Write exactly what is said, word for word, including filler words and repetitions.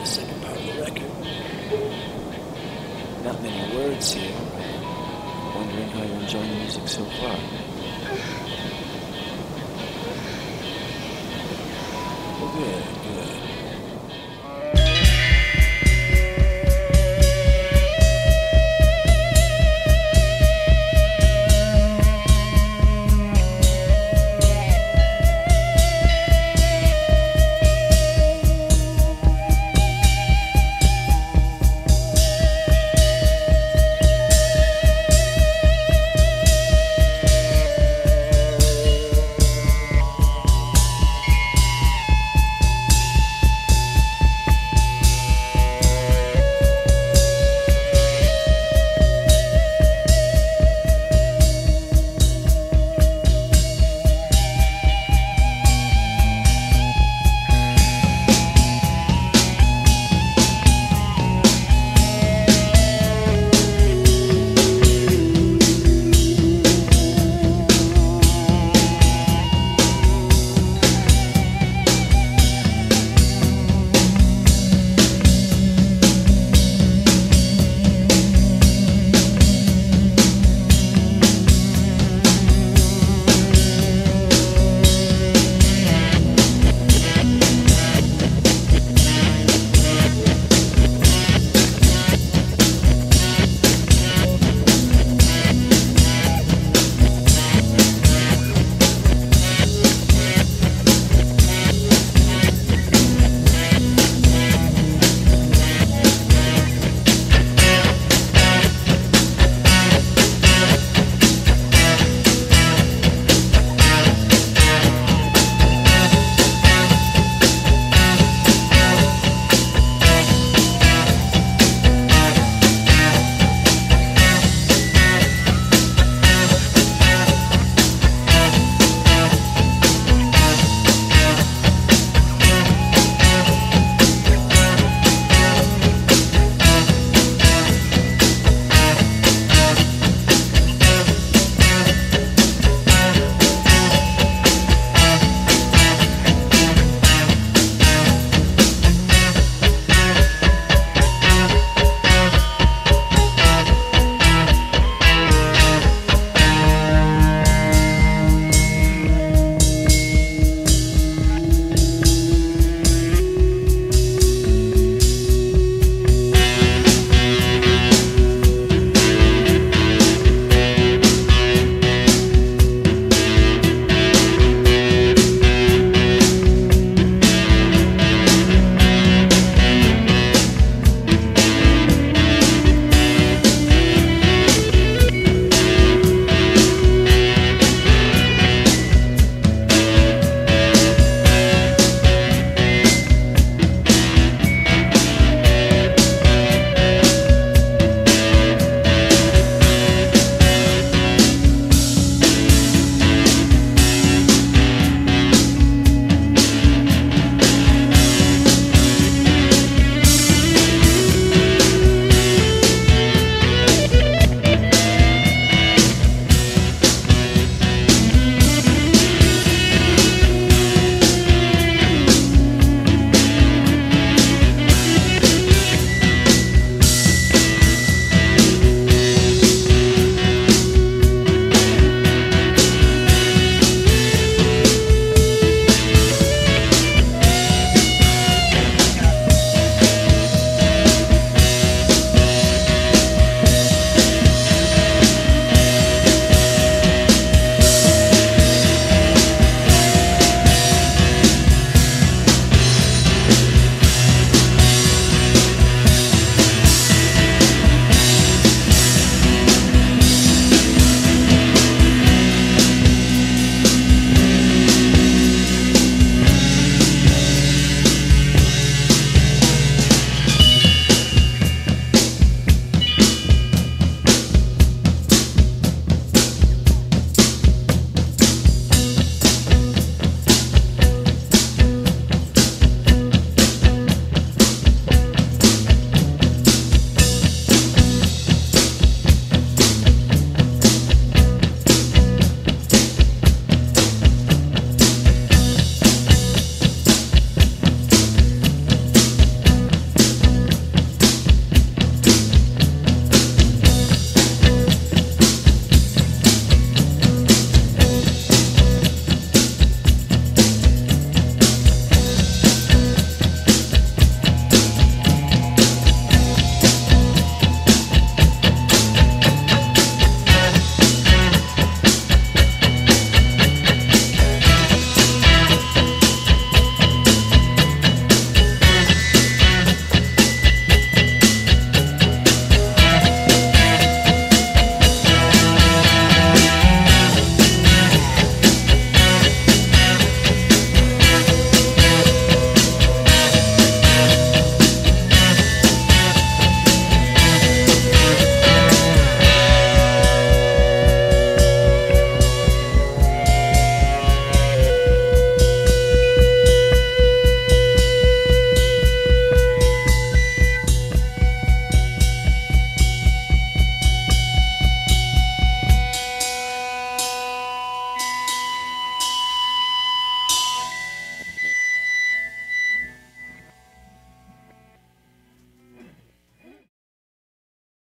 the second part of the record. Not many words here. I'm wondering how you're enjoying the music so far. Well, good.